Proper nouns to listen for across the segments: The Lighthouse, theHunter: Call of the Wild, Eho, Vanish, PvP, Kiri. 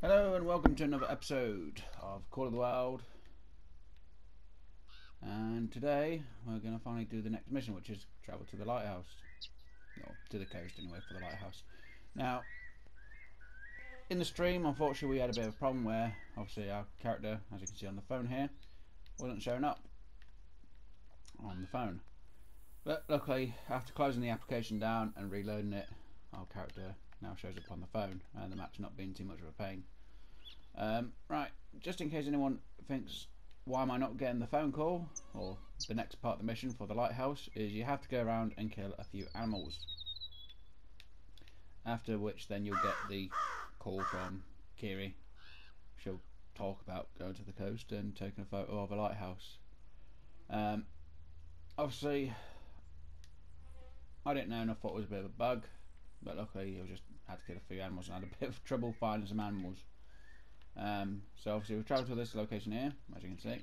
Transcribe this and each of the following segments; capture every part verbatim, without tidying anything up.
Hello and welcome to another episode of Call of the Wild, and today we're going to finally do the next mission, which is travel to the lighthouse, or to the coast anyway, for the lighthouse. Now in the stream, unfortunately, we had a bit of a problem where obviously our character, as you can see on the phone here, wasn't showing up on the phone, but luckily after closing the application down and reloading it, our character now shows up on the phone, and the map's not been too much of a pain. Um, right, just in case anyone thinks, why am I not getting the phone call, or the next part of the mission for the lighthouse, is you have to go around and kill a few animals, after which then you'll get the call from Kiri. She'll talk about going to the coast and taking a photo of a lighthouse. Um, obviously I didn't know, and I thought it was a bit of a bug, but luckily I just had to kill a few animals and had a bit of trouble finding some animals. Um, so obviously we've travelled to this location here, as you can see,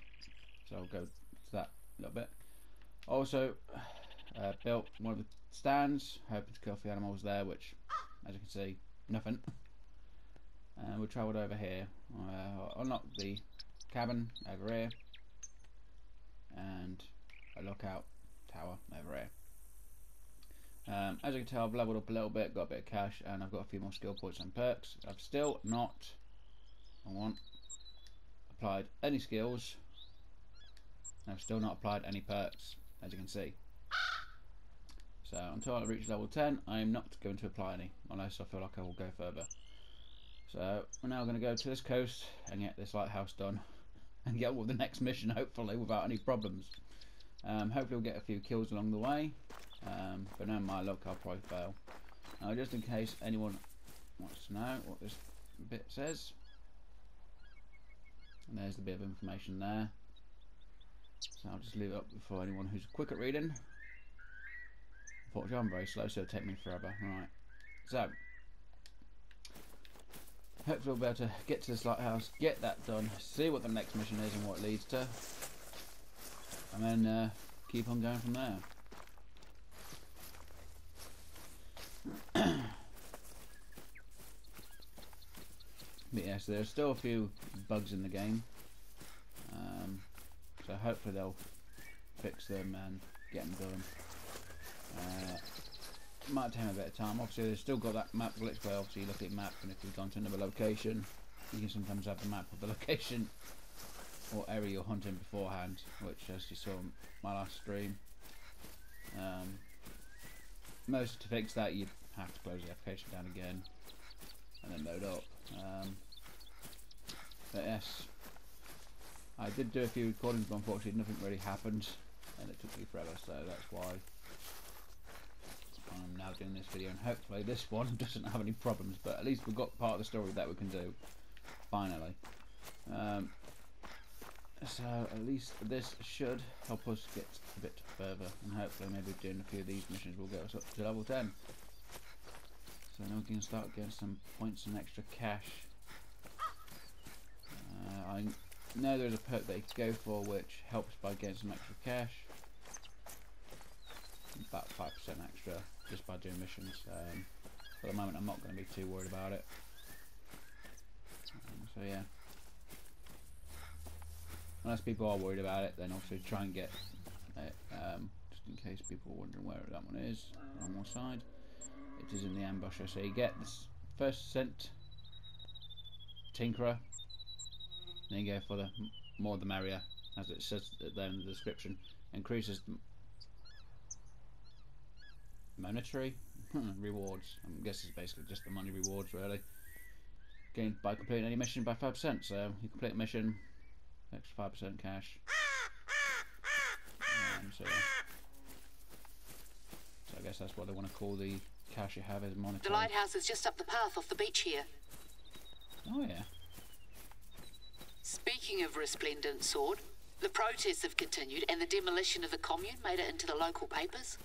so I'll go to that a little bit. Also uh, built one of the stands, hoping to kill a few animals there, which as you can see, nothing. And we travelled over here, uh, unlocked the cabin over here, and a lookout tower over here. Um, as you can tell, I've leveled up a little bit, got a bit of cash, and I've got a few more skill points and perks. I've still not, I want, applied any skills, and I've still not applied any perks, as you can see. So until I reach level ten, I am not going to apply any, unless I feel like I will go further. So we're now going to go to this coast and get this lighthouse done, and get on with the next mission, hopefully, without any problems. Um, hopefully we'll get a few kills along the way. Um, but no, my luck, I'll probably fail. Now, just in case anyone wants to know what this bit says, and there's the bit of information there, so I'll just leave it up for anyone who's quick at reading. Unfortunately, I'm very slow, so it'll take me forever. Right, so hopefully we'll be able to get to this lighthouse, get that done, see what the next mission is and what it leads to, and then uh, keep on going from there. But yes, there's still a few bugs in the game, um, so hopefully they'll fix them and get them done. Uh, might take a bit of time. Obviously they've still got that map glitch where obviously you look at the map, and if you've gone to another location, you can sometimes have the map of the location or area you're hunting beforehand, which, as you saw in my last stream, um, most to fix that you have to close the application down again and then load up. Um, but yes, I did do a few recordings, but unfortunately nothing really happened and it took me forever, so that's why I'm now doing this video, and hopefully this one doesn't have any problems, but at least we've got part of the story that we can do finally. Um, so at least this should help us get a bit further, and hopefully maybe doing a few of these missions will get us up to level ten. So now we can start getting some points and extra cash. Uh, I know there's a perk that you can go for which helps by getting some extra cash. About five percent extra just by doing missions. Um, for the moment I'm not going to be too worried about it. Um, so yeah. Unless people are worried about it, then also try and get it. Um, just in case people are wondering where that one is. On one side. It is in the ambusher, so you get this first scent tinkerer, then you go for the more the merrier, as it says there in the description. Increases the monetary rewards. I guess it's basically just the money rewards really gained by completing any mission by five percent. So you complete a mission, extra five percent cash. Um, so, so I guess that's what they want to call the cash you have is monetary. The lighthouse is just up the path off the beach here. Oh yeah. Speaking of resplendent sword, the protests have continued and the demolition of the commune made it into the local papers.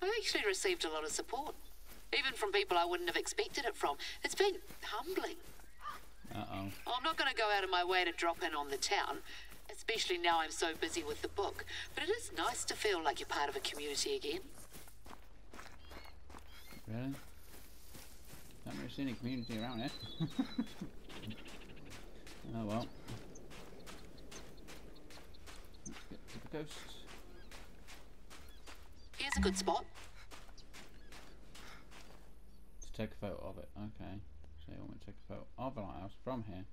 I actually received a lot of support, even from people I wouldn't have expected it from. It's been humbling. Uh-oh. I'm not going to go out of my way to drop in on the town, especially now I'm so busy with the book, but it is nice to feel like you're part of a community again. Really? Oh, I've never seen a community around it. Oh well. Let's get to the coast. Here's a good spot. To take a photo of it. Okay. So you want me to take a photo of the lighthouse from here.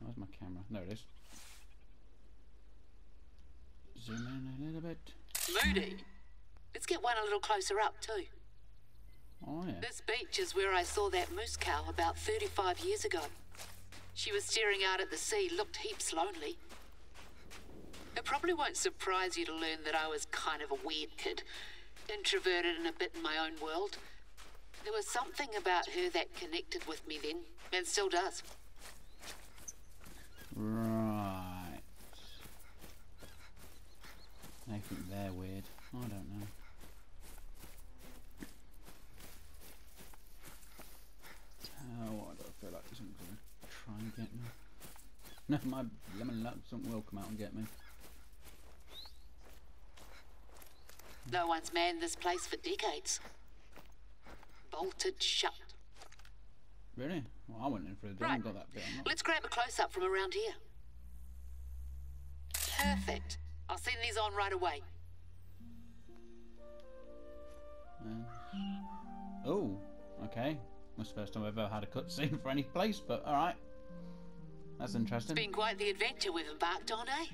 Where's my camera? There it is. Zoom in a little bit. Moody. Let's get one a little closer up too. Oh, yeah. This beach is where I saw that moose cow about thirty-five years ago. She was staring out at the sea, looked heaps lonely. It probably won't surprise you to learn that I was kind of a weird kid, introverted and a bit in my own world. There was something about her that connected with me then, and still does. Right. I think they're weird. I don't know. Oh, I don't feel like this one's going to try and get me. No, my lemon lapsum will come out and get me. No one's manned this place for decades. Bolted shut. Really? Well, I went in for a day and got that bit. Let's grab a close-up from around here. Perfect. I'll send these on right away. Uh, oh, okay. That's the first time I've ever had a cutscene for any place, but alright. That's interesting. It's been quite the adventure we've embarked on, eh?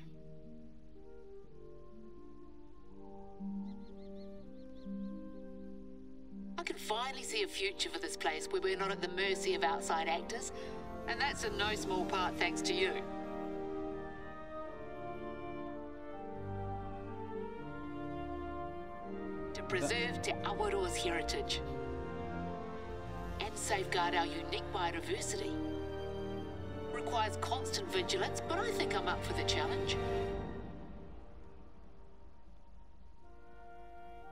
I can finally see a future for this place where we're not at the mercy of outside actors, and that's in no small part thanks to you. To preserve Te Awaroa's heritage. And safeguard our unique biodiversity. Requires constant vigilance, but I think I'm up for the challenge.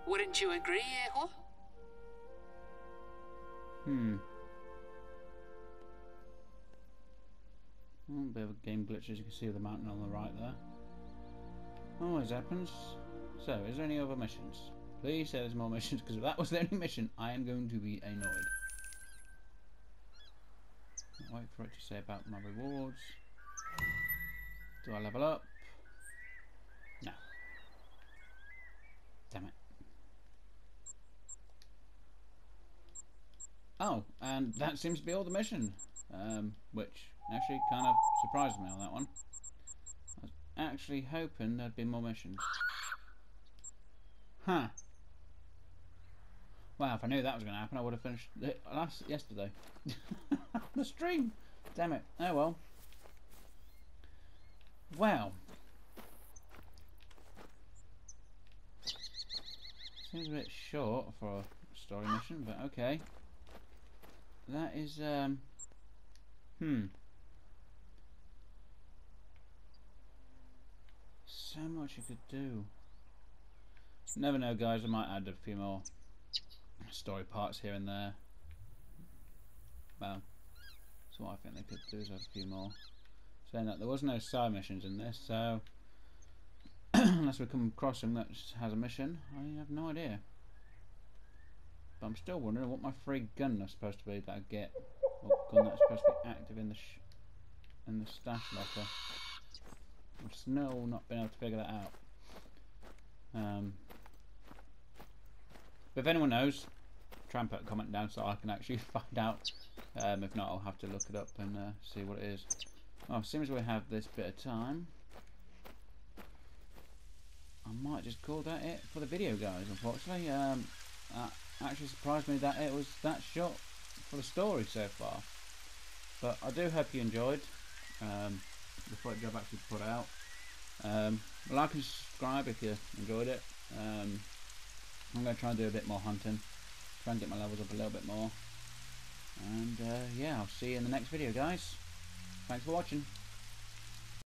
Wouldn't you agree, Eho? Hmm. A bit of a game glitch, as you can see with the mountain on the right there. Always happens. So, is there any other missions? Please say there's more missions, because if that was the only mission, I am going to be annoyed. Wait for it to say about my rewards. Do I level up? No. Damn it. Oh, and that seems to be all the mission. Um, which actually kind of surprised me on that one. I was actually hoping there'd be more missions. Huh. Wow, if I knew that was going to happen, I would have finished it last yesterday. The stream! Damn it. Oh well. Wow. Seems a bit short for a story mission, but okay. That is, um... Hmm. So much you could do. Never know, guys, I might add a few more story parts here and there. Well, so what I think they could do is add a few more. Saying that there was no side missions in this, so unless we come across them that has a mission, I have no idea. But I'm still wondering what my free gun is supposed to be that I get. What gun that's supposed to be active in the sh in the stash locker. I've still not been able to figure that out. Um, but if anyone knows, try and put a comment down so I can actually find out. Um, if not, I'll have to look it up and uh, see what it is. Well, as soon as we have this bit of time, I might just call that it for the video, guys. Unfortunately, um, that actually surprised me that it was that short for the story so far. But I do hope you enjoyed um, the footage I've actually put out. Um, like and subscribe if you enjoyed it. Um, I'm going to try and do a bit more hunting. Try and get my levels up a little bit more, and uh, yeah, I'll see you in the next video, guys. Thanks for watching.